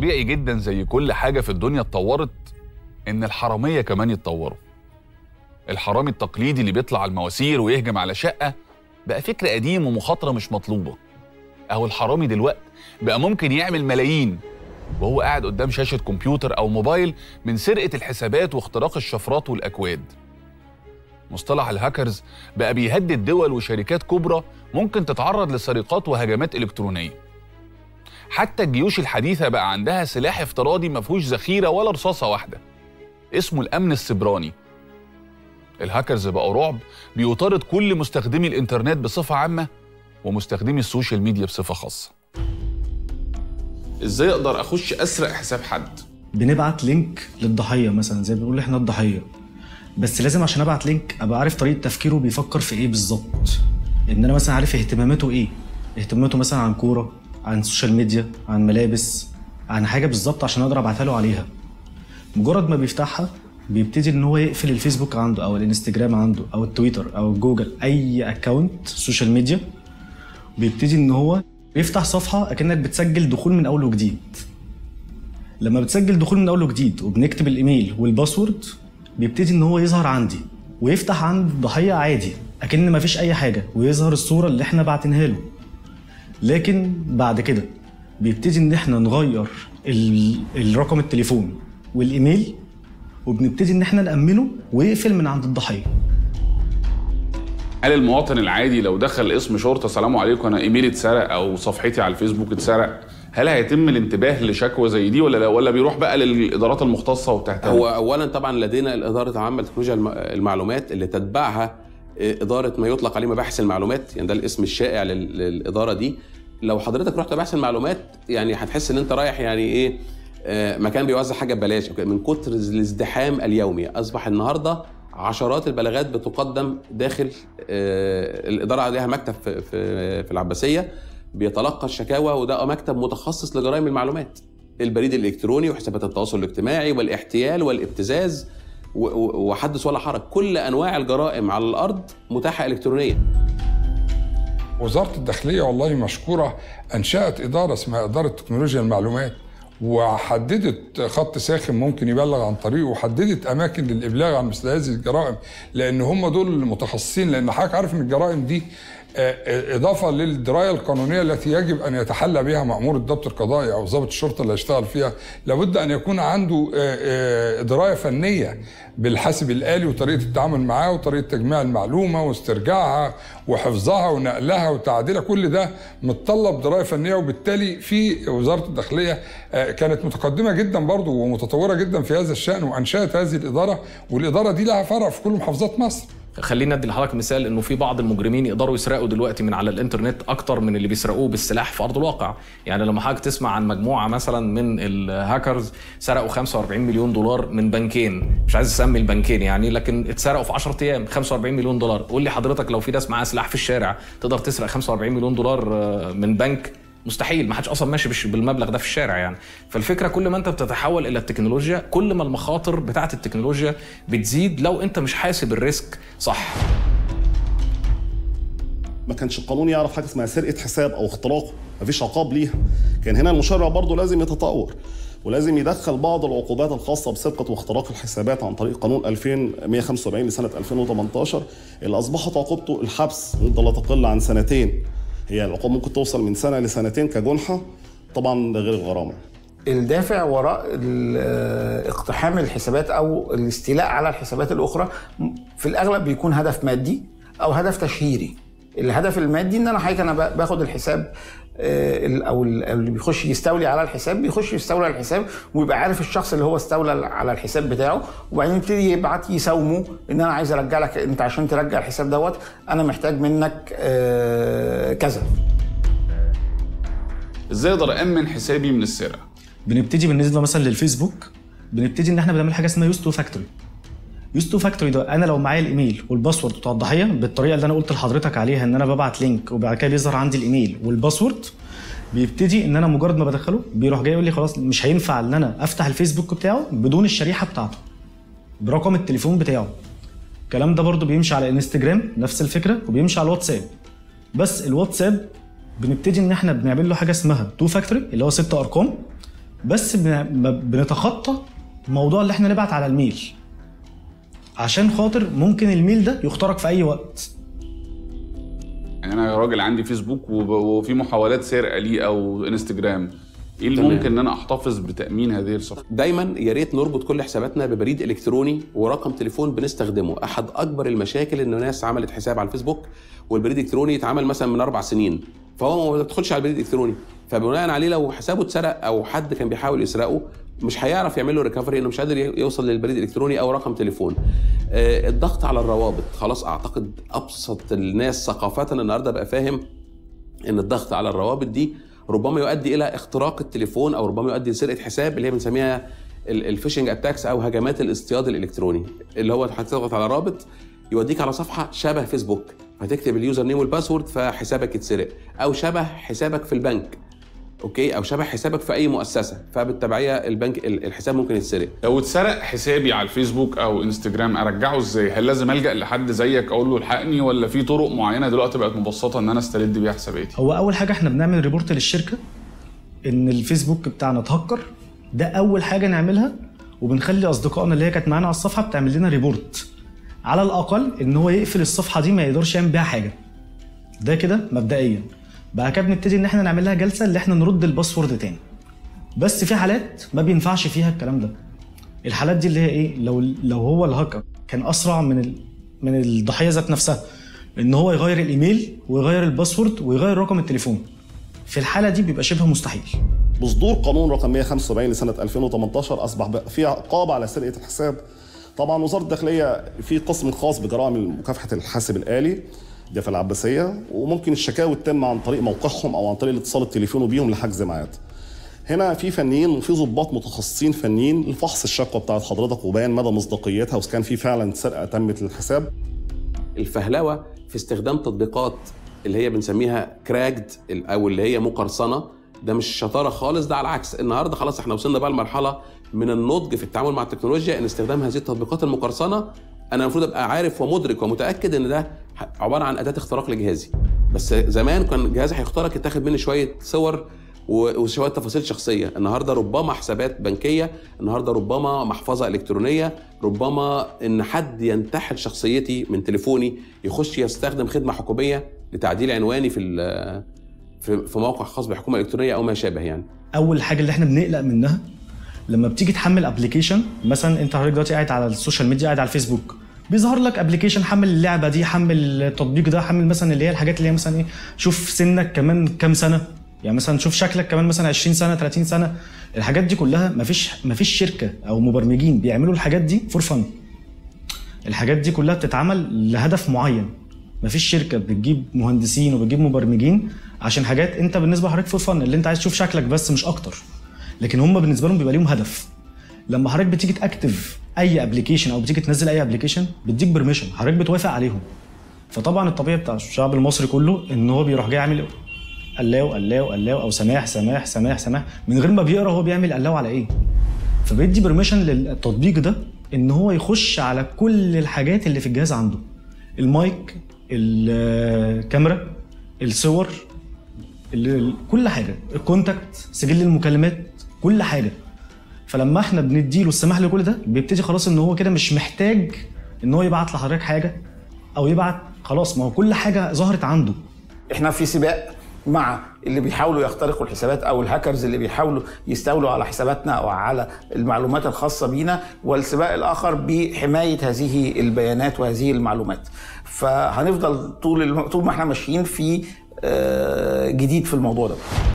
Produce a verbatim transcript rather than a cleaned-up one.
طبيعي جدا زي كل حاجة في الدنيا اتطورت إن الحرامية كمان يتطوروا. الحرامي التقليدي اللي بيطلع على المواسير ويهجم على شقة بقى فكرة قديم ومخاطرة مش مطلوبة. أهو الحرامي دلوقتي بقى ممكن يعمل ملايين وهو قاعد قدام شاشة كمبيوتر أو موبايل من سرقة الحسابات واختراق الشفرات والأكواد. مصطلح الهاكرز بقى بيهدد دول وشركات كبرى ممكن تتعرض لسرقات وهجمات إلكترونية. حتى الجيوش الحديثة بقى عندها سلاح افتراضي ما فيهوش ذخيرة ولا رصاصة واحدة، اسمه الأمن السيبراني. الهاكرز بقوا رعب بيطارد كل مستخدمي الإنترنت بصفة عامة ومستخدمي السوشيال ميديا بصفة خاصة. إزاي أقدر أخش أسرق حساب حد؟ بنبعت لينك للضحية مثلا، زي بنقول إحنا الضحية، بس لازم عشان أبعت لينك أبقى عارف طريقة تفكيره بيفكر في إيه بالظبط، إن أنا مثلا عارف اهتماماته إيه، اهتماماته مثلا عن كورة، عن السوشيال ميديا، عن ملابس، عن حاجه بالظبط عشان اقدر ابعتها له عليها. مجرد ما بيفتحها بيبتدي ان هو يقفل الفيسبوك عنده او الانستجرام عنده او التويتر او جوجل، اي اكونت سوشيال ميديا، بيبتدي ان هو يفتح صفحه اكنك بتسجل دخول من اول وجديد. لما بتسجل دخول من اول وجديد وبنكتب الايميل والباسورد بيبتدي ان هو يظهر عندي ويفتح عند الضحيه عادي اكن ما فيش اي حاجه، ويظهر الصوره اللي احنا باعتينها له. لكن بعد كده بيبتدي ان احنا نغير الرقم التليفون والايميل وبنبتدي ان احنا نأمنه ويقفل من عند الضحيه. قال المواطن العادي لو دخل اسم شرطه سلام عليكم انا ايميلي اتسرق او صفحتي على الفيسبوك اتسرق، هل هيتم الانتباه لشكوى زي دي ولا لا، ولا بيروح بقى للادارات المختصه وتحتها؟ هو اولا طبعا لدينا الاداره العامه لتكنولوجيا المعلومات اللي تتبعها إدارة ما يطلق عليه مباحث المعلومات، يعني ده الاسم الشائع للإدارة دي. لو حضرتك رحت مباحث المعلومات يعني هتحس إن أنت رايح يعني إيه مكان بيوزع حاجة ببلاش من كتر الازدحام اليومي. أصبح النهاردة عشرات البلاغات بتقدم داخل الإدارة، عليها مكتب في العباسية بيتلقى الشكاوى، وده مكتب متخصص لجرائم المعلومات، البريد الإلكتروني وحسابات التواصل الاجتماعي والاحتيال والابتزاز وحدث ولا حرج، كل انواع الجرائم على الارض متاحه الكترونيا. وزاره الداخليه والله مشكوره انشات اداره اسمها اداره تكنولوجيا المعلومات، وحددت خط ساخن ممكن يبلغ عن طريقه، وحددت اماكن للابلاغ عن مثل هذه الجرائم، لان هم دول المتخصصين، لان حضرتك عارف ان الجرائم دي اضافه للدرايه القانونيه التي يجب ان يتحلى بها مامور الضبط القضائي او ضابط الشرطه اللي هيشتغل فيها، لابد ان يكون عنده درايه فنيه بالحاسب الالي وطريقه التعامل معاه وطريقه تجميع المعلومه واسترجاعها وحفظها ونقلها وتعديلها، كل ده متطلب درايه فنيه. وبالتالي في وزاره الداخليه كانت متقدمه جدا برضه ومتطوره جدا في هذا الشان وانشات هذه الاداره، والاداره دي لها فرع في كل محافظات مصر. خلينا ادي لحضرتك مثال انه في بعض المجرمين يقدروا يسرقوا دلوقتي من على الانترنت اكتر من اللي بيسرقوه بالسلاح في ارض الواقع. يعني لما حضرتك تسمع عن مجموعه مثلا من الهاكرز سرقوا خمسة وأربعين مليون دولار من بنكين، مش عايز اسمي البنكين يعني، لكن اتسرقوا في عشرة ايام خمسة وأربعين مليون دولار. قول لي حضرتك لو في ناس معاها سلاح في الشارع تقدر تسرق خمسة وأربعين مليون دولار من بنك؟ مستحيل، ما حدش اصلا ماشي بالمبلغ ده في الشارع يعني. فالفكره كل ما انت بتتحول الى التكنولوجيا كل ما المخاطر بتاعه التكنولوجيا بتزيد لو انت مش حاسب الريسك صح. ما كانش القانون يعرف حاجه اسمها سرقه حساب او اختراقه، ما فيش عقاب ليها. كان هنا المشرع برضه لازم يتطور ولازم يدخل بعض العقوبات الخاصه بسرقه واختراق الحسابات عن طريق قانون ألفين ومية وخمسة وأربعين لسنه ألفين وتمنتاشر اللي اصبحت عقوبته الحبس مده لا تقل عن سنتين. هي العقوبة ممكن توصل من سنة لسنتين كجنحة، طبعاً ده غير الغرامة. الدافع وراء اقتحام الحسابات أو الاستيلاء على الحسابات الأخرى في الأغلب بيكون هدف مادي أو هدف تشهيري. الهدف المادي إن أنا حضرتك أنا باخد الحساب أو اللي بيخش يستولي على الحساب بيخش يستولي على الحساب ويبقى عارف الشخص اللي هو استولى على الحساب بتاعه، وبعدين يبتدي يبعت يساومه إن أنا عايز أرجع لك، أنت عشان ترجع الحساب دوت أنا محتاج منك كذا. إزاي أقدر أأمن حسابي من السرقة؟ بنبتدي بالنسبة مثلا للفيسبوك بنبتدي إن إحنا بنعمل حاجة اسمها يوز تو فاكتوري. يوز تو فاكتوري ده انا لو معايا الايميل والباسورد بتاع الضحيه بالطريقه اللي انا قلت لحضرتك عليها، ان انا ببعت لينك وبعد كده بيظهر عندي الايميل والباسورد، بيبتدي ان انا مجرد ما بدخله بيروح جاي يقول لي خلاص مش هينفع ان انا افتح الفيسبوك بتاعه بدون الشريحه بتاعته برقم التليفون بتاعه. الكلام ده برده بيمشي على الانستجرام نفس الفكره، وبيمشي على الواتساب، بس الواتساب بنبتدي ان احنا بنعمل له حاجه اسمها تو فاكتوري اللي هو ست ارقام، بس بنتخطى الموضوع اللي احنا نبعت على الميل، عشان خاطر ممكن الميل ده يخترق في اي وقت. يعني انا راجل عندي فيسبوك وفي محاولات سرقه ليه او انستجرام، ايه اللي ممكن ان انا احتفظ بتامين هذه الصفحه؟ دايما يا ريت نربط كل حساباتنا ببريد الكتروني ورقم تليفون بنستخدمه. احد اكبر المشاكل ان الناس عملت حساب على الفيسبوك والبريد الالكتروني اتعمل مثلا من اربع سنين، فهو ما بيدخلش على البريد الالكتروني، فبناء عليه لو حسابه اتسرق او حد كان بيحاول يسرقه مش هيعرف يعمل له ريكفري، انه مش قادر يوصل للبريد الالكتروني او رقم تليفون. آه الضغط على الروابط، خلاص اعتقد ابسط الناس ثقافه النهارده بقى فاهم ان الضغط على الروابط دي ربما يؤدي الى اختراق التليفون، او ربما يؤدي لسرقه حساب اللي هي بنسميها الفيشنج اتاكس او هجمات الاصطياد الالكتروني، اللي هو هتضغط على رابط يوديك على صفحه شبه فيسبوك، هتكتب اليوزر نيم والباسورد فحسابك يتسرق، او شبه حسابك في البنك، اوكي، او شبه حسابك في اي مؤسسه، فبالتبعيه البنك الحساب ممكن يتسرق. لو اتسرق حسابي على الفيسبوك او انستجرام ارجعه ازاي؟ هل لازم الجا لحد زيك اقول له الحقني، ولا في طرق معينه دلوقتي بقت مبسطه ان انا استرد بيها حساباتي؟ هو اول حاجه احنا بنعمل ريبورت للشركه ان الفيسبوك بتاعنا اتهكر، ده اول حاجه نعملها، وبنخلي اصدقائنا اللي هي كانت معانا على الصفحه بتعمل لنا ريبورت على الاقل ان هو يقفل الصفحه دي، ما يقدرش يعمل بيها حاجه. ده كده مبدئيا. بعد كده بنبتدي ان احنا نعمل لها جلسه اللي احنا نرد الباسورد تاني. بس في حالات ما بينفعش فيها الكلام ده. الحالات دي اللي هي ايه؟ لو لو هو الهاكر كان اسرع من ال... من الضحيه ذات نفسها، ان هو يغير الايميل ويغير الباسورد ويغير رقم التليفون. في الحاله دي بيبقى شبه مستحيل. بصدور قانون رقم مية وخمسة وسبعين لسنه ألفين وتمنتاشر اصبح في عقاب على سرقه الحساب. طبعا وزاره الداخليه في قسم خاص بجرائم مكافحه الحاسب الالي ده في العباسيه، وممكن الشكاوي تتم عن طريق موقعهم او عن طريق الاتصال التليفوني بيهم لحجز ميعاد. هنا في فنيين وفي ضباط متخصصين فنيين لفحص الشكوى بتاعت حضرتك وبيان مدى مصداقيتها واذا كان في فعلا سرقه تمت للحساب. الفهلوه في استخدام تطبيقات اللي هي بنسميها كراكد او اللي هي مقرصنه، ده مش شطاره خالص، ده على العكس. النهارده خلاص احنا وصلنا بقى لمرحله من النضج في التعامل مع التكنولوجيا، ان استخدام هذه التطبيقات المقرصنه انا المفروض ابقى عارف ومدرك ومتاكد ان ده عباره عن اداه اختراق لجهازي. بس زمان كان جهازي هيخترق يتاخد مني شويه صور وشويه تفاصيل شخصيه، النهارده ربما حسابات بنكيه، النهارده ربما محفظه الكترونيه، ربما ان حد ينتحل شخصيتي من تليفوني، يخش يستخدم خدمه حكوميه لتعديل عنواني في في موقع خاص بالحكومه الالكترونيه او ما شابه. يعني اول حاجه اللي احنا بنقلق منها لما بتيجي تحمل ابلكيشن، مثلا انت حضرتك دلوقتي قاعد على السوشيال ميديا، قاعد على الفيسبوك، بيظهر لك ابلكيشن حمل اللعبه دي، حمل التطبيق ده، حمل مثلا اللي هي الحاجات اللي هي مثلا ايه، شوف سنك كمان كام سنه، يعني مثلا شوف شكلك كمان مثلا عشرين سنه ثلاثين سنه. الحاجات دي كلها مفيش مفيش شركه او مبرمجين بيعملوا الحاجات دي فور فن. الحاجات دي كلها بتتعمل لهدف معين، مفيش شركه بتجيب مهندسين وبتجيب مبرمجين عشان حاجات انت بالنسبه لحضرتك فور فن، اللي انت عايز تشوف شكلك بس مش اكتر. لكن هم بالنسبه لهم بيبقى ليهم هدف. لما حضرتك بتيجي تاكتف اي ابلكيشن او بتيجي تنزل اي ابلكيشن بتديك برميشن، حضرتك بتوافق عليهم. فطبعا الطبيعي بتاع الشعب المصري كله ان هو بيروح جاي عامل قلاو قلاو قلاو او سماح سماح سماح سماح من غير ما بيقرا هو بيعمل قلاو على ايه. فبيدي برميشن للتطبيق ده ان هو يخش على كل الحاجات اللي في الجهاز عنده، المايك، الكاميرا، الصور، كل حاجه، الكونتاكت، سجل المكالمات، كل حاجه. فلما احنا بنديله السماح لكل ده بيبتدي خلاص ان هو كده مش محتاج ان هو يبعت لحضرتك حاجه او يبعت، خلاص ما هو كل حاجه ظهرت عنده. احنا في سباق مع اللي بيحاولوا يخترقوا الحسابات او الهاكرز اللي بيحاولوا يستولوا على حساباتنا او على المعلومات الخاصه بينا، والسباق الاخر بحمايه هذه البيانات وهذه المعلومات. فهنفضل طول طول ما احنا ماشيين في جديد في الموضوع ده.